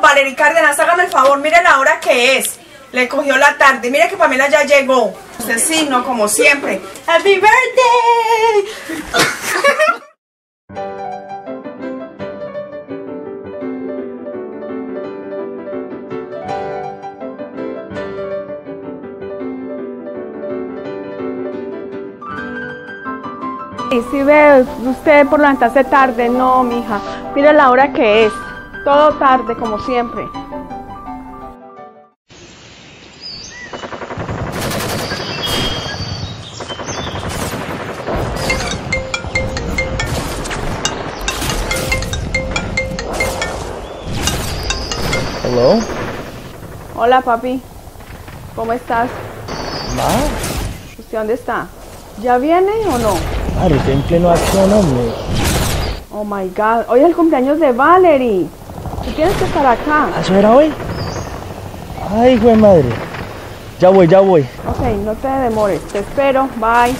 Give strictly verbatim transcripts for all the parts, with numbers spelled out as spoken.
Valery Cárdenas, hágame el favor, mire la hora que es. Le cogió la tarde. Mira que Pamela ya llegó. Usted sí, no, como siempre. ¡Happy birthday! Y si ve usted por levantarse tarde, no, mija. Mire la hora que es. Todo tarde, como siempre. Hello. Hola, papi. ¿Cómo estás? ¿Ma? ¿Usted dónde está? ¿Ya viene o no? Claro, está en pleno acción, hombre. Oh my God, hoy es el cumpleaños de Valery. Tú tienes que estar acá. ¿Eso era hoy? Ay, hijo de madre. Ya voy, ya voy. Ok, no te demores. Te espero. Bye.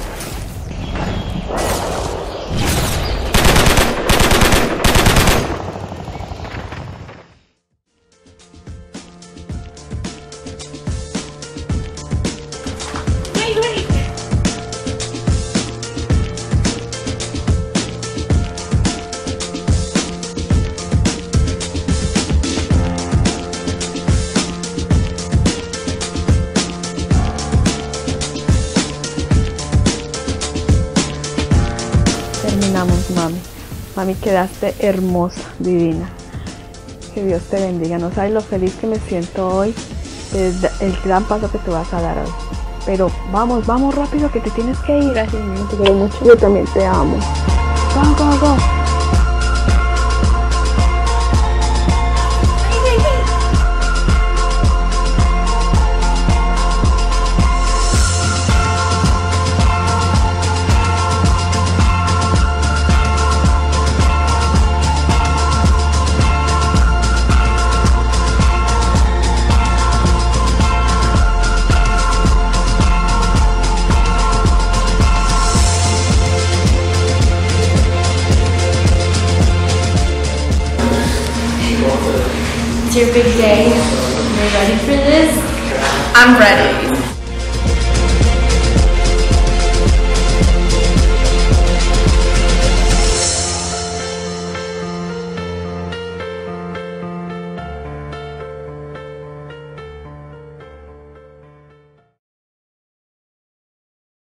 Terminamos, mami. Mami, quedaste hermosa, divina. Que Dios te bendiga. No sabes lo feliz que me siento hoy. Es el gran paso que te vas a dar hoy. Pero vamos, vamos rápido que te tienes que ir. Gracias, mami. Te quiero mucho. Yo también te amo. Go, go, go. It's your big day. Are you ready for this? I'm ready.